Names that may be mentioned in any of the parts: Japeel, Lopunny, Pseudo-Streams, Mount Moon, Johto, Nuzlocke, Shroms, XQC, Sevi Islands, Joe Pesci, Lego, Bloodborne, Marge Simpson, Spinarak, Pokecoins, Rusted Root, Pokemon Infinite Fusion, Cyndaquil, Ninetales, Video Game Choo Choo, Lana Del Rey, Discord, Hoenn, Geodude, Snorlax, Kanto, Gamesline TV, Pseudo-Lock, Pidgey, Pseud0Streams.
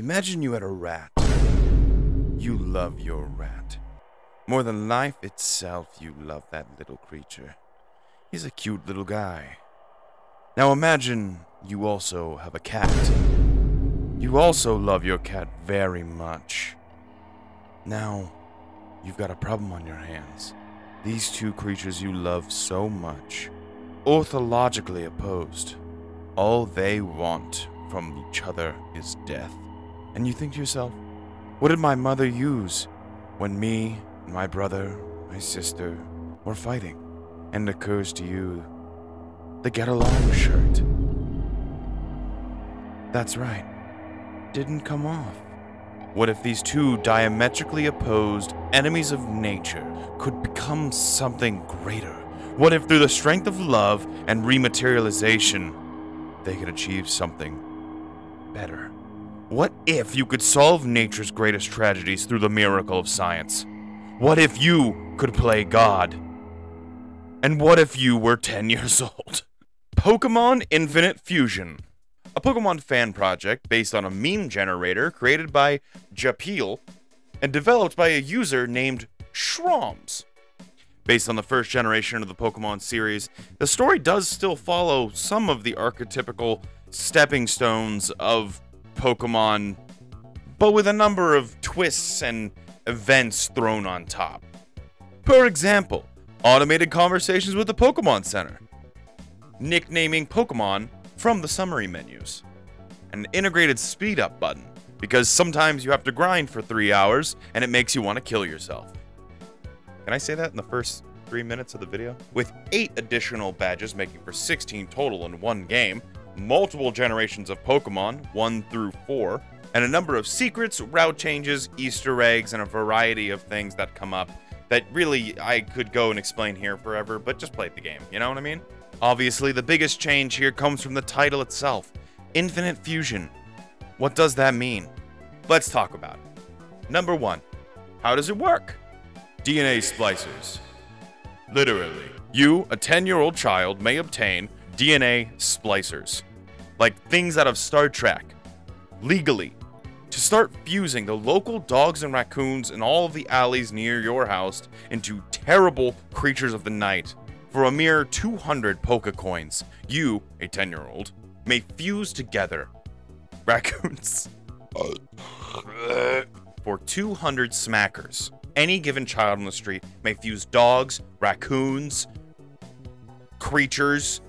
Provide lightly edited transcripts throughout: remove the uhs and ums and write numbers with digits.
Imagine you had a rat. You love your rat. More than life itself, you love that little creature. He's a cute little guy. Now imagine you also have a cat. You also love your cat very much. Now, you've got a problem on your hands. These two creatures you love so much, orthologically opposed. All they want from each other is death. And you think to yourself, what did my mother use when me, my brother, my sister were fighting? And it occurs to you, the Get Along shirt. That's right, didn't come off. What if these two diametrically opposed enemies of nature could become something greater? What if through the strength of love and rematerialization, they could achieve something better? What if you could solve nature's greatest tragedies through the miracle of science? What if you could play God? And what if you were 10 years old? Pokemon Infinite Fusion, a Pokemon fan project based on a meme generator created by Japeel and developed by a user named Shroms. Based on the first generation of the Pokemon series, the story does still follow some of the archetypical stepping stones of Pokemon, but with a number of twists and events thrown on top. For example, automated conversations with the Pokemon Center, nicknaming Pokemon from the summary menus, an integrated speed up button, because sometimes you have to grind for 3 hours and it makes you want to kill yourself. Can I say that in the first 3 minutes of the video? With 8 additional badges, making for 16 total in one game, multiple generations of Pokemon, 1 through 4, and a number of secrets, route changes, Easter eggs, and a variety of things that come up that really I could go and explain here forever, but just play the game, you know what I mean? Obviously, the biggest change here comes from the title itself, Infinite Fusion. What does that mean? Let's talk about it. Number 1, how does it work? DNA splicers. Literally, you, a 10-year-old child, may obtain DNA splicers, like things out of Star Trek, legally, to start fusing the local dogs and raccoons in all of the alleys near your house into terrible creatures of the night. For a mere 200 Pokecoins, you, a 10-year-old, may fuse together raccoons for 200 smackers. Any given child on the street may fuse dogs, raccoons, creatures,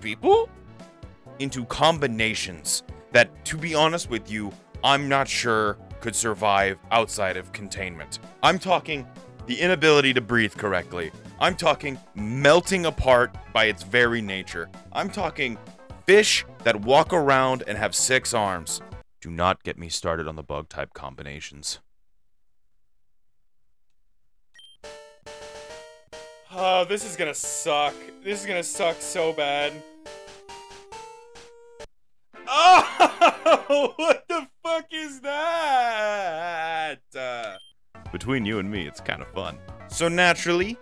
people into combinations that, to be honest with you, I'm not sure could survive outside of containment. I'm talking the inability to breathe correctly. I'm talking melting apart by its very nature. I'm talking fish that walk around and have 6 arms. Do not get me started on the bug type combinations. Oh, this is gonna suck. This is gonna suck so bad. Oh, what the fuck is that? Between you and me, it's kind of fun. So naturally,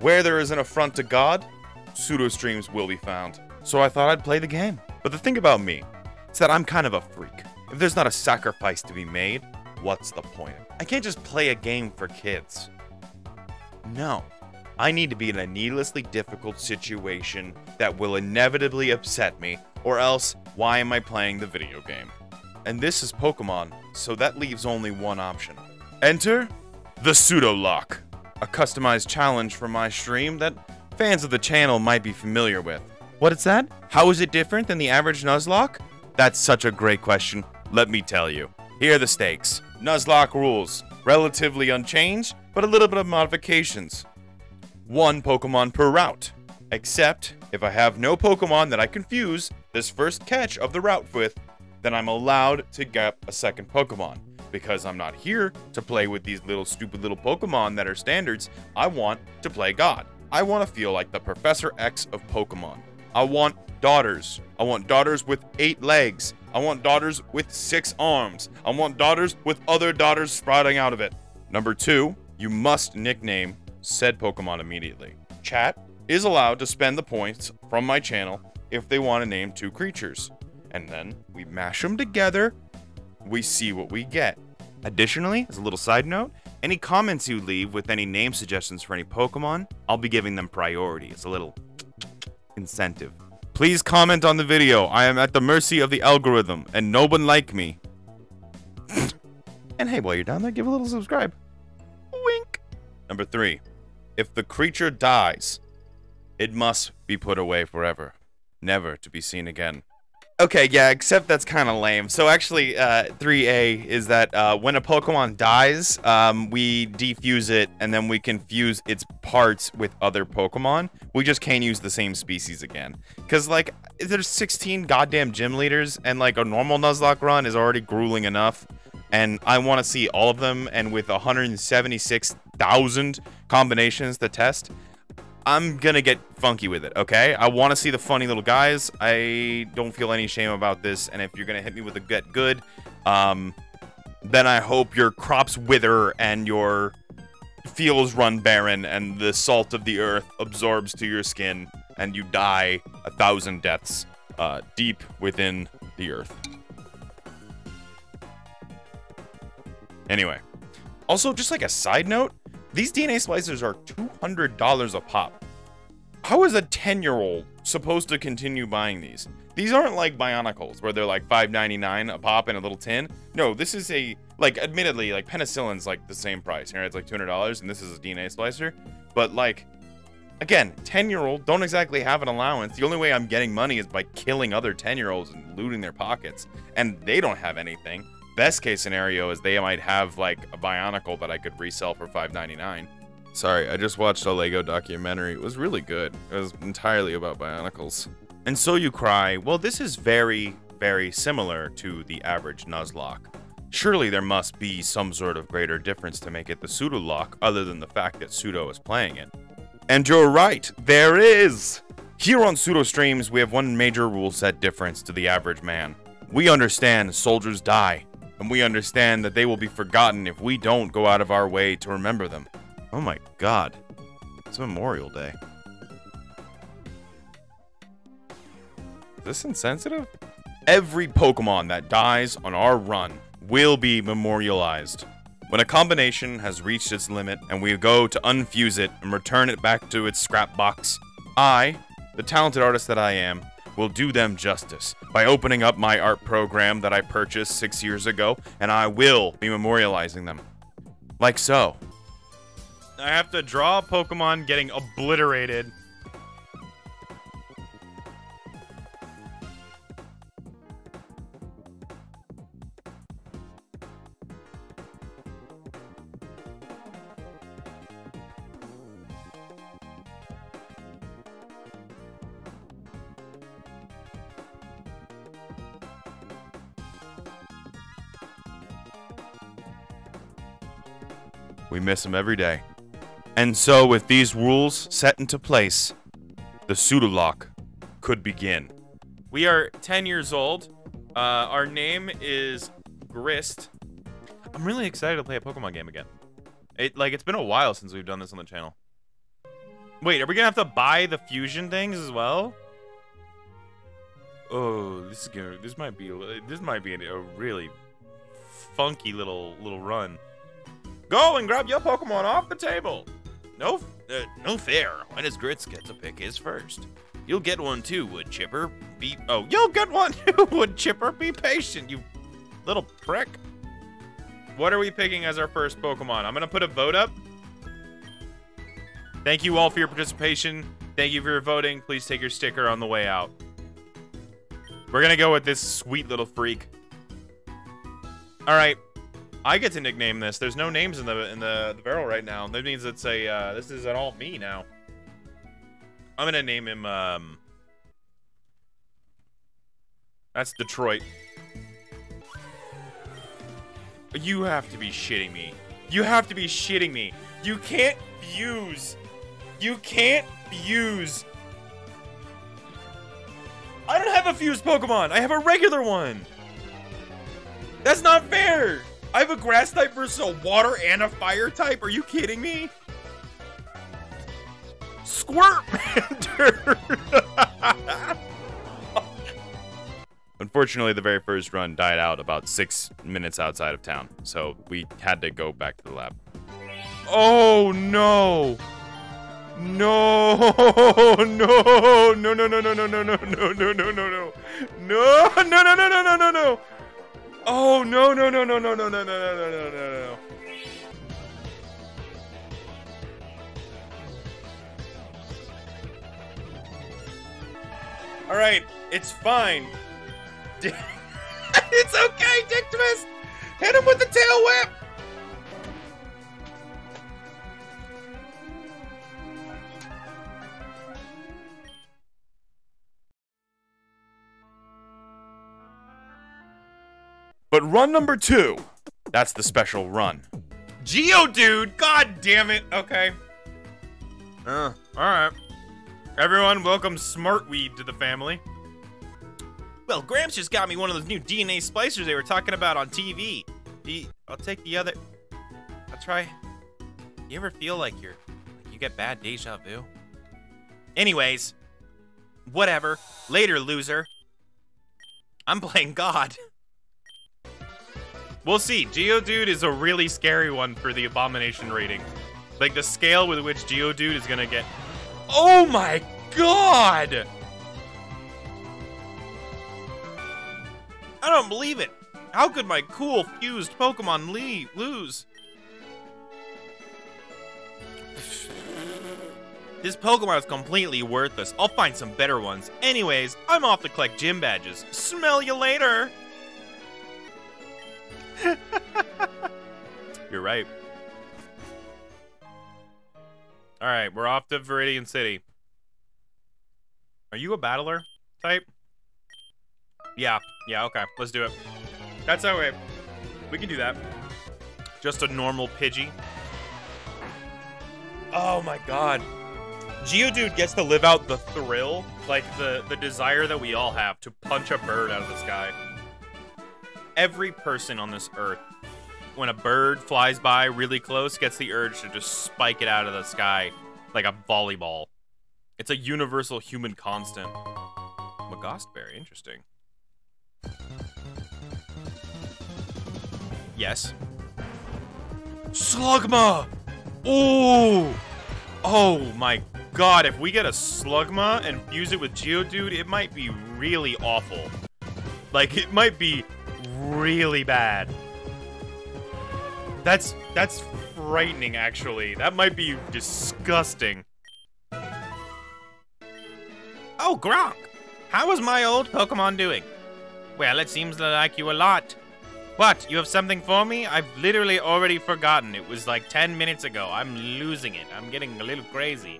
where there is an affront to God, Pseudo-Streams will be found. So I thought I'd play the game. But the thing about me is that I'm kind of a freak. If there's not a sacrifice to be made, what's the point? I can't just play a game for kids. No. I need to be in a needlessly difficult situation that will inevitably upset me, or else, why am I playing the video game? And this is Pokemon, so that leaves only one option. Enter the Pseudo-Lock, a customized challenge for my stream that fans of the channel might be familiar with. What is that? How is it different than the average Nuzlocke? That's such a great question, let me tell you. Here are the stakes. Nuzlocke rules, relatively unchanged, but a little bit of modifications. 1 Pokemon per route, except if I have no Pokemon that I can fuse this first catch of the route with, then I'm allowed to get a second Pokemon. Because I'm not here to play with these little stupid little Pokemon that are standards, I want to play God. I want to feel like the Professor X of Pokemon. I want daughters. I want daughters with 8 legs. I want daughters with 6 arms. I want daughters with other daughters sprouting out of it. Number 2, you must nickname said Pokemon immediately. Chat is allowed to spend the points from my channel if they want to name 2 creatures. and then we mash them together, we see what we get. Additionally, as a little side note, any comments you leave with any name suggestions for any Pokemon, I'll be giving them priority. It's a little incentive. Please comment on the video. I am at the mercy of the algorithm, and no one like me. And hey, while you're down there, give a little subscribe. Wink. Number 3. If the creature dies, it must be put away forever, never to be seen again. Okay, yeah, except that's kind of lame. So actually, 3A is that when a Pokemon dies, we defuse it, and then we can fuse its parts with other Pokemon. We just can't use the same species again. Because, like, there's 16 goddamn gym leaders, and, like, a normal Nuzlocke run is already grueling enough. And I want to see all of them, and with 176,000 combinations to test, I'm gonna get funky with it, okay? I want to see the funny little guys. I don't feel any shame about this, and if you're gonna hit me with a get good, then I hope your crops wither and your fields run barren and the salt of the earth absorbs to your skin and you die 1,000 deaths deep within the earth. Anyway, also just like a side note, these DNA splicers are $200 a pop. How is a 10-year-old supposed to continue buying these? These aren't like Bionicles, where they're like $5.99 a pop in a little tin. No, this is a, like, admittedly, like, penicillin's like the same price. You know, it's like $200, and this is a DNA splicer. But, like, again, 10-year-old don't exactly have an allowance. The only way I'm getting money is by killing other 10-year-olds and looting their pockets. And they don't have anything. Best case scenario is they might have, like, a Bionicle that I could resell for $5.99. Sorry, I just watched a Lego documentary. It was really good. It was entirely about Bionicles. And so you cry, well, this is very, very similar to the average Nuzlocke. Surely there must be some sort of greater difference to make it the Pseudo-Lock, other than the fact that Pseudo is playing it. And you're right, there is! Here on Pseudo-Streams, we have one major rule set difference to the average man. We understand soldiers die. And we understand that they will be forgotten if we don't go out of our way to remember them. Oh my god. It's Memorial Day. Is this insensitive? Every Pokemon that dies on our run will be memorialized. When a combination has reached its limit and we go to unfuse it and return it back to its scrap box, I, the talented artist that I am, will do them justice by opening up my art program that I purchased 6 years ago, and I will be memorializing them. Like so. I have to draw a Pokemon getting obliterated. We miss them every day. And so, with these rules set into place, the Pseudo-Lock could begin. We are 10 years old. Our name is Grist. I'm really excited to play a Pokemon game again. It's been a while since we've done this on the channel. Wait, are we gonna have to buy the fusion things as well? Oh, this might be a really funky little run. Go and grab your Pokemon off the table. No fair. Why does Grits get to pick his first? You'll get one too, Wood Chipper. You'll get one too, Wood Chipper. Be patient, you little prick. What are we picking as our first Pokemon? I'm gonna put a vote up. Thank you all for your participation. Thank you for your voting. Please take your sticker on the way out. We're gonna go with this sweet little freak. All right. I get to nickname this. There's no names in the barrel right now. That means it's a this is an all me now. I'm gonna name him. That's Detroit. You have to be shitting me. You have to be shitting me. You can't fuse. You can't fuse. I don't have a fused Pokemon. I have a regular one. That's not fair. I have a grass type versus a water and a fire type. Are you kidding me? Squirtmander. Unfortunately, the very first run died out about 6 minutes outside of town, so we had to go back to the lab. Oh, no! No! No! No! No! No! No! No! No! No! No! No! No! No! No! No! No! No! No! No! No! No! Oh, no! No! No! No! No! No! No! No! No! No! No! All right, it's fine. It's okay, Dick Twist. Hit him with the tail whip. But run number 2, that's the special run. Geodude, god damn it. Okay. All right. Everyone, welcome Smartweed to the family. Well, Gramps just got me one of those new DNA splicers they were talking about on TV. I'll take the other. I'll try. You ever feel like you get bad deja vu? Anyways, whatever. Later, loser. I'm playing God. We'll see. Geodude is a really scary one for the abomination rating. Like the scale with which Geodude is gonna get. Oh my god! I don't believe it. How could my cool fused Pokemon lose? This Pokemon is completely worthless. I'll find some better ones. Anyways, I'm off to collect gym badges. Smell you later! You're right. All right, we're off to Viridian City. Are you a battler type? Yeah, okay, let's do it. That's our way. We can do that. Just a normal Pidgey. Oh my god. Geodude gets to live out the thrill, like the desire that we all have to punch a bird out of the sky. Every person on this earth, when a bird flies by really close, gets the urge to just spike it out of the sky like a volleyball. It's a universal human constant. Magostberry, interesting. Yes. Slugma! Ooh! Oh my god, if we get a Slugma and fuse it with Geodude, it might be really awful. Like, it might be really bad. That's frightening, actually. That might be disgusting. Oh, Gronk! How is my old Pokemon doing? Well, it seems like you a lot. What? You have something for me? I've literally already forgotten. It was like 10 minutes ago. I'm losing it. I'm getting a little crazy.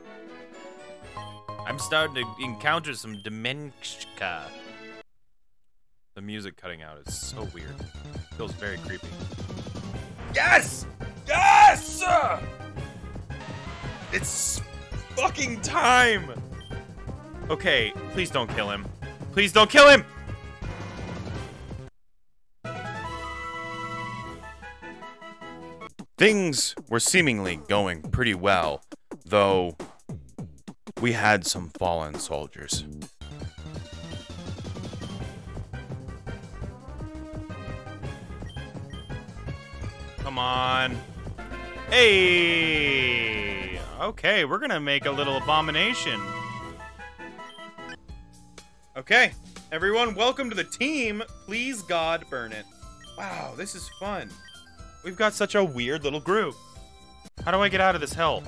I'm starting to encounter some dementia. The music cutting out is so weird. It feels very creepy. Yes! Yes! It's fucking time! Okay, please don't kill him. Please don't kill him! Things were seemingly going pretty well, though we had some fallen soldiers. Come on. Hey! Okay, we're gonna make a little abomination. Okay, everyone, welcome to the team. Please, God, burn it. Wow, this is fun. We've got such a weird little group. How do I get out of this hell?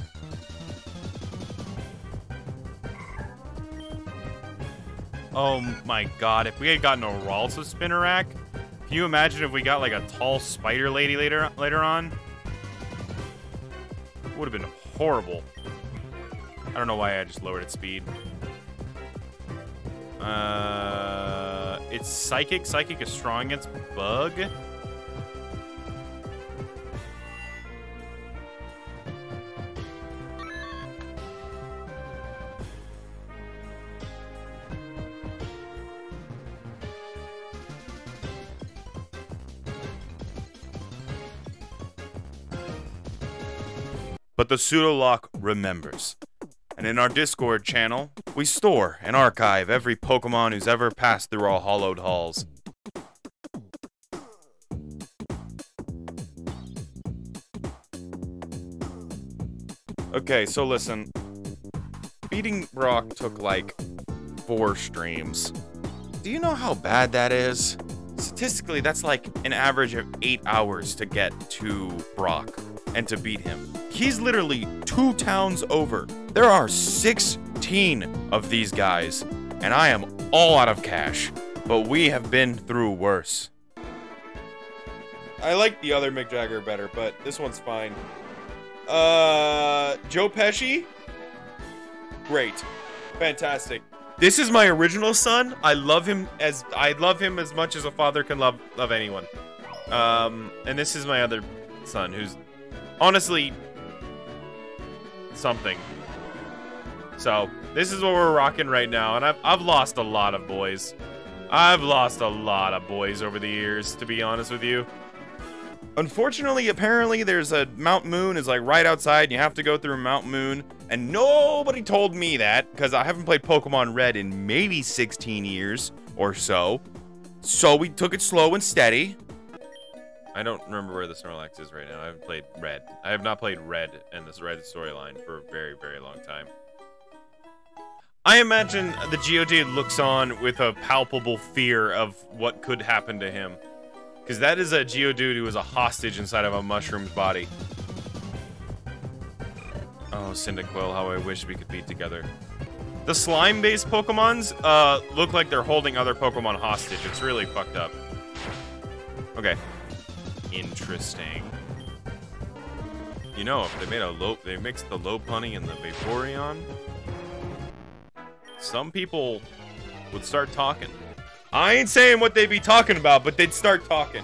Oh my god, if we had gotten a Ralsa Spinarak, can you imagine if we got like a tall spider lady later on? It would have been horrible. I don't know why I just lowered its speed. It's psychic. Psychic is strong against bug. But the Pseudo-Lock remembers. And in our Discord channel, We store and archive every Pokemon who's ever passed through our hollowed halls. Okay, so listen. Beating Brock took like 4 streams. Do you know how bad that is? Statistically, that's like an average of 8 hours to get to Brock and to beat him. He's literally 2 towns over. There are 16 of these guys, and I am all out of cash, but we have been through worse. I like the other Mick Jagger better, but this one's fine. Joe Pesci? Great. Fantastic. This is my original son. I love him as much as a father can love anyone. And this is my other son, who's honestly something. So this is what we're rocking right now, and I've lost a lot of boys. I've lost a lot of boys over the years, to be honest with you. Unfortunately, apparently there's a Mount Moon is like right outside, and you have to go through Mount Moon. And nobody told me that, because I haven't played Pokemon Red in maybe 16 years or so. So we took it slow and steady. I don't remember where the Snorlax is right now. I haven't played Red. I have not played Red and this Red storyline for a very, very long time. I imagine the Geodude looks on with a palpable fear of what could happen to him. Because that is a Geodude who is a hostage inside of a mushroom's body. Oh, Cyndaquil, how I wish we could be together. The slime-based Pokemons look like they're holding other Pokemon hostage. It's really fucked up. Okay. Interesting. You know, if they made a they mixed the Lopunny and the Vaporeon, some people would start talking. I ain't saying what they'd be talking about, but they'd start talking.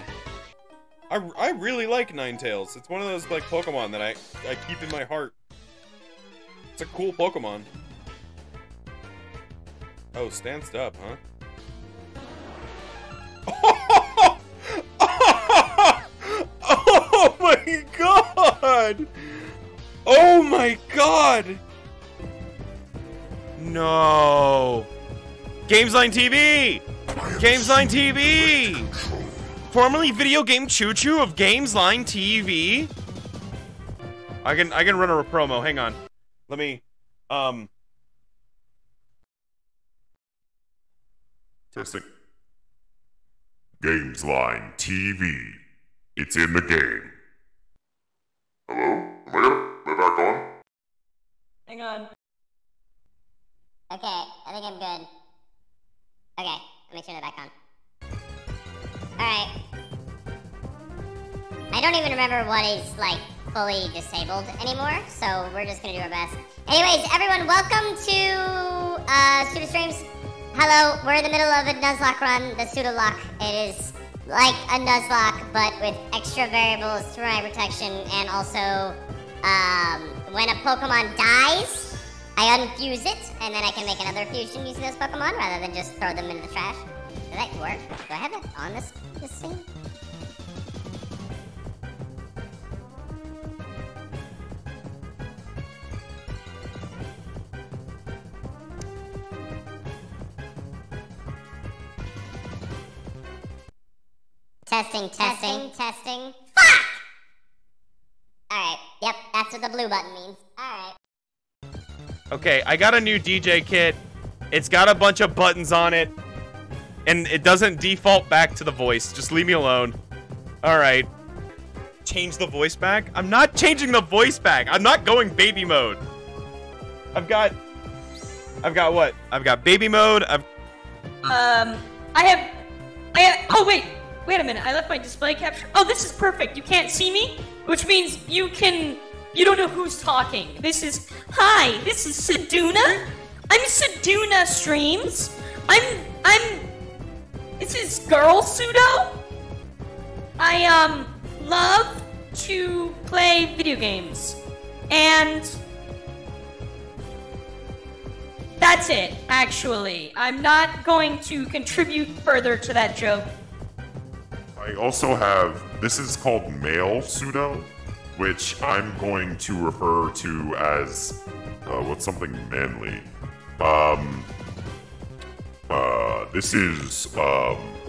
I really like Ninetales. It's one of those like Pokemon that I keep in my heart. It's a cool Pokemon. Oh, stanced up, huh? Oh my god! Oh my god! No! Gamesline TV! Gamesline TV! Formerly Video Game Choo Choo of Gamesline TV. I can run a promo. Hang on. Let me, testing. Gamesline TV. It's in the game. Hello? Am I back on? Hang on. Okay, I think I'm good. Okay, let me turn it back on. Alright. I don't even remember what is, like, fully disabled anymore, so we're just gonna do our best. Anyways, everyone, welcome to Pseudo-Streams. Hello, we're in the middle of a Nuzlocke run, the Pseudo-Lock. It is like a Nuzlocke, but with extra variables to my protection, and also when a Pokemon dies, I unfuse it, and then I can make another fusion using those Pokemon rather than just throw them into the trash. Does that work? Do I have it on this thing? Testing, testing, testing. Fuck! Alright, yep, that's what the blue button means. Alright. Okay, I got a new DJ kit. It's got a bunch of buttons on it. And it doesn't default back to the voice. Just leave me alone. Alright. Change the voice back? I'm not changing the voice back. I'm not going baby mode. I've got what? I've got baby mode. I have oh, wait. Wait a minute, I left my display capture. Oh, this is perfect. You can't see me, which means you don't know who's talking. This is, hi, this is Pseud0Streams. I'm Pseud0Streams. This is Girl Pseudo. I, love to play video games. And that's it, actually. I'm not going to contribute further to that joke. I also have, this is called male pseudo, which I'm going to refer to as, what's something manly. This is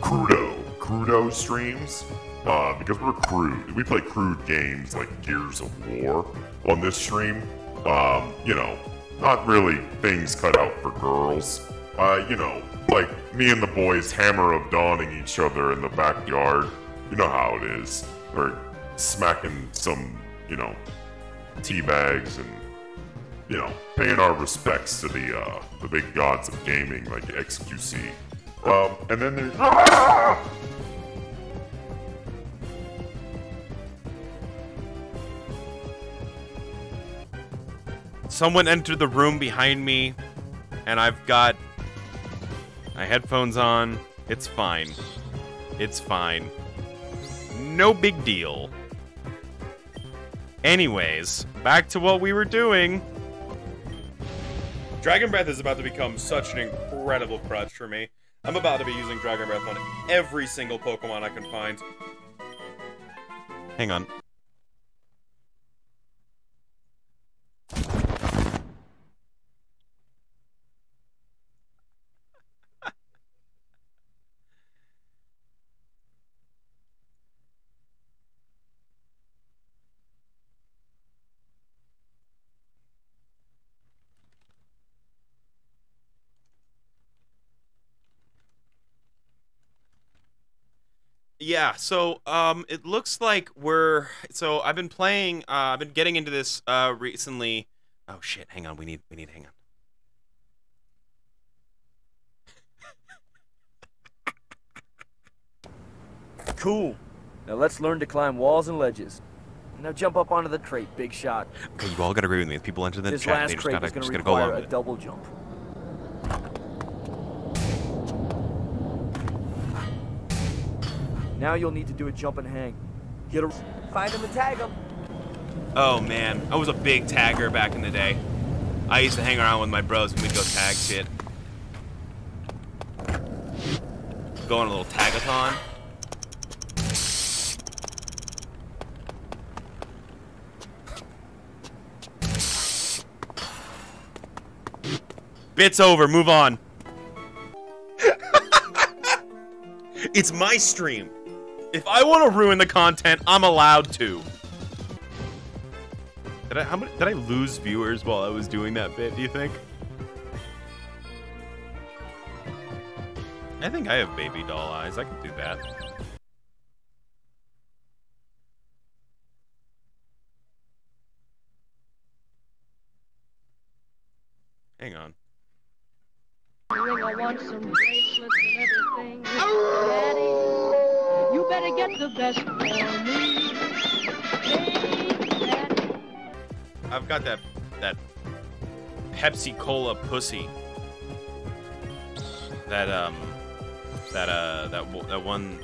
Pseudo streams. Because we're crude, we play crude games like Gears of War on this stream. You know, not really things cut out for girls. You know, like me and the boys hammer of dawning each other in the backyard. You know how it is. We're smacking some, you know, tea bags and, you know, paying our respects to the big gods of gaming like XQC. And then there's... Ah! Someone entered the room behind me, and I've got my headphones on. It's fine. It's fine. No big deal. Anyways, back to what we were doing. Dragon Breath is about to become such an incredible crutch for me. I'm about to be using Dragon Breath on every single Pokemon I can find. Hang on. Yeah, so it looks like we're I've been playing. I've been getting into this recently. Oh shit! Hang on, we need. Hang on. Cool. Now let's learn to climb walls and ledges. Now jump up onto the crate, big shot. Okay, you all gotta agree with me. If people enter the chat, they just gotta go along with it. Double jump. Now you'll need to do a jump and hang. Get a... Find him and tag him. Oh man, I was a big tagger back in the day. I used to hang around with my bros and we'd go tag shit. Go on a little tagathon. Bit's over, move on. It's my stream. If I want to ruin the content, I'm allowed to. Did I lose viewers while I was doing that bit, do you think? I think I have baby doll eyes. I can do that. Hang on. I want some bracelets and everything. Daddy, you better get the best for me. Daddy. I've got that Pepsi Cola pussy. That one.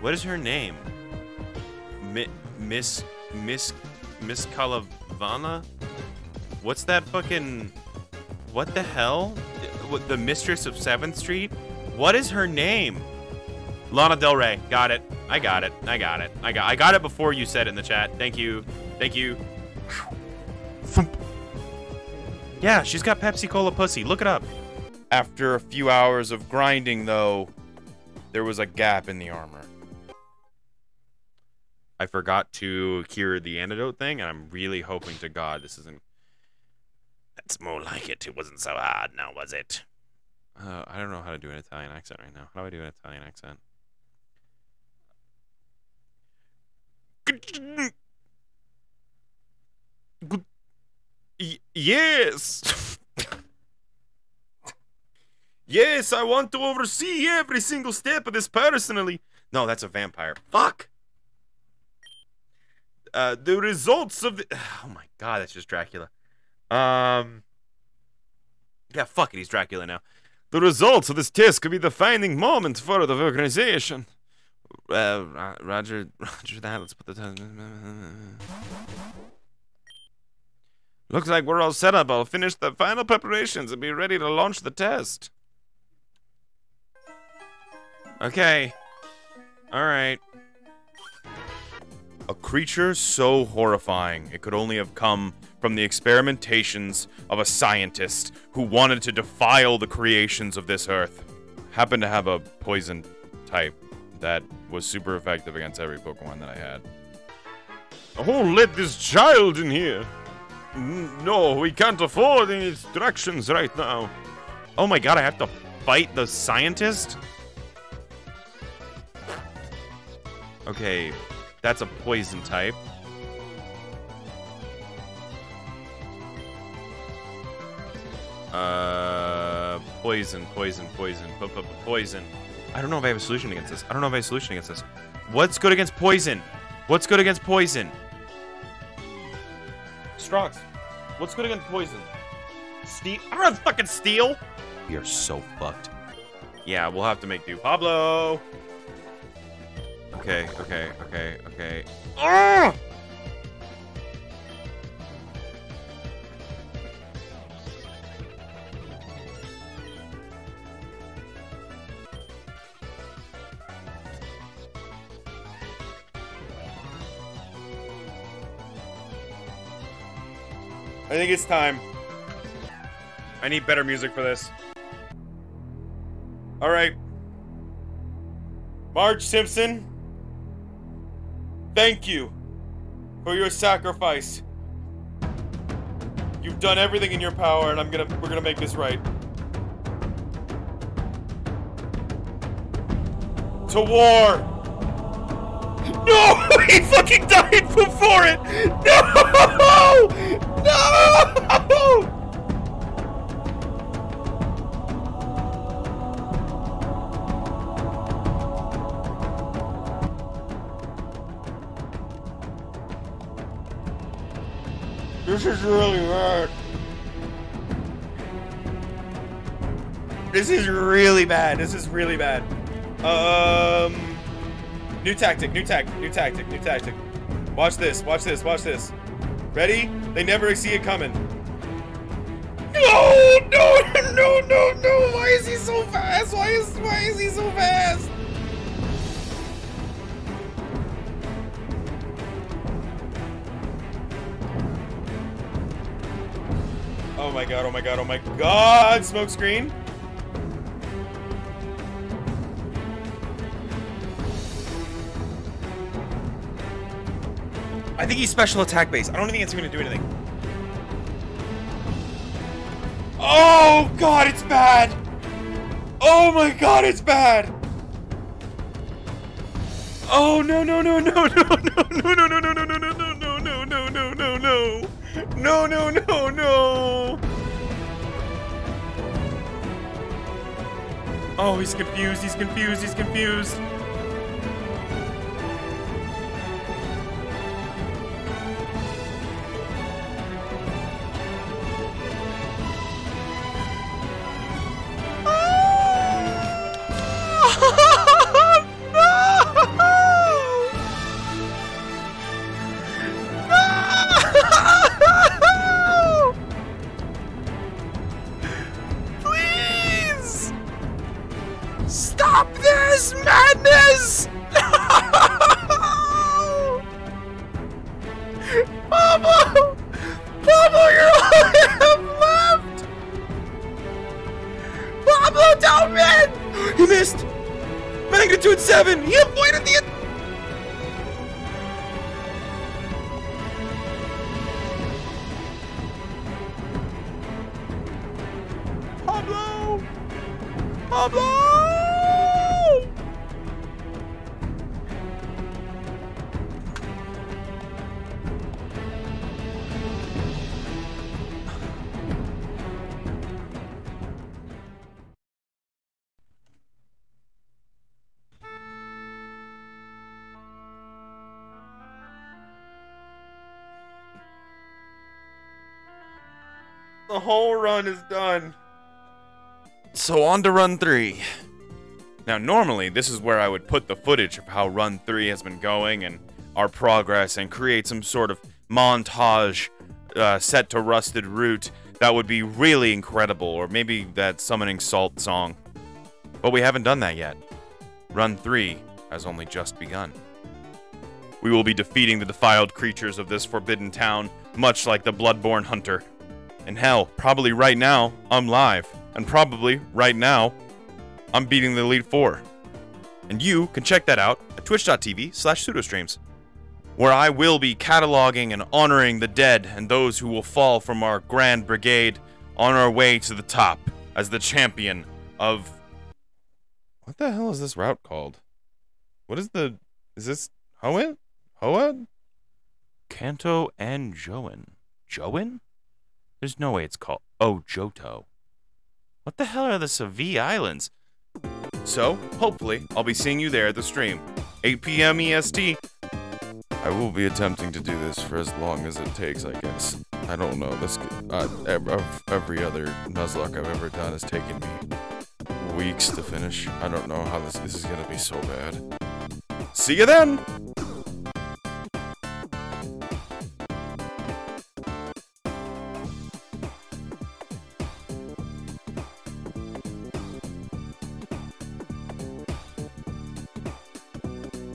What is her name? Miss Calavana? What's that fucking? What the hell? The mistress of 7th Street? What is her name? Lana Del Rey. Got it. I got it. I got it. I got it before you said it in the chat. Thank you. Thank you. Yeah, she's got Pepsi Cola pussy. Look it up. After a few hours of grinding, though, there was a gap in the armor. I forgot to cure the antidote thing, and I'm really hoping to God this isn't... That's more like it. It wasn't so hard now, was it? I don't know how to do an Italian accent right now. How do I do an Italian accent? Yes! Yes, I want to oversee every single step of this personally. No, that's a vampire. Fuck! The results of the... Oh my god, that's just Dracula. Yeah, fuck it, he's Dracula now. The results of this test could be the defining moment for the organization. Roger that, let's put the time. Looks like we're all set up. I'll finish the final preparations and be ready to launch the test. Okay. Alright. A creature so horrifying, it could only have come from the experimentations of a scientist who wanted to defile the creations of this earth. Happened to have a poison type that was super effective against every Pokemon that I had. Oh, let this child in here! No, we can't afford any distractions right now. Oh my god, I have to fight the scientist? Okay, that's a poison type. Poison. I don't know if I have a solution against this. What's good against poison? Strox, what's good against poison? Steel? I don't have fucking steel! We are so fucked. Yeah, we'll have to make do. Pablo! Okay. Oh! I think it's time. I need better music for this. Alright. Marge Simpson, thank you for your sacrifice. You've done everything in your power, and we're gonna make this right. To war! No! He fucking died before it! No! No! This is really bad. This is really bad. New tactic. Watch this. Ready? They never see it coming. No! Why is he so fast? Oh my god, smokescreen. I think he's special attack based. I don't think it's gonna do anything. Oh god, it's bad! Oh no! Oh, he's confused. The whole run is done. So on to run 3. Now normally this is where I would put the footage of how run 3 has been going and our progress and create some sort of montage set to Rusted Root that would be really incredible, or maybe that Summoning Salt song. But we haven't done that yet. Run 3 has only just begun. We will be defeating the defiled creatures of this forbidden town much like the Bloodborne Hunter. And hell, probably right now, I'm live. And probably right now, I'm beating the Elite Four. And you can check that out at twitch.tv/Pseudo-Streams, where I will be cataloging and honoring the dead and those who will fall from our grand brigade on our way to the top as the champion of... What the hell is this route called? What is the... Is this... Hoenn? Hoenn? Kanto and John. John? There's no way it's called... Oh, Johto. What the hell are the Sevi Islands? So, hopefully, I'll be seeing you there at the stream. 8 p.m. EST. I will be attempting to do this for as long as it takes, I guess. I don't know. This every other Nuzlocke I've ever done has taken me weeks to finish. I don't know how this is gonna be so bad. See you then!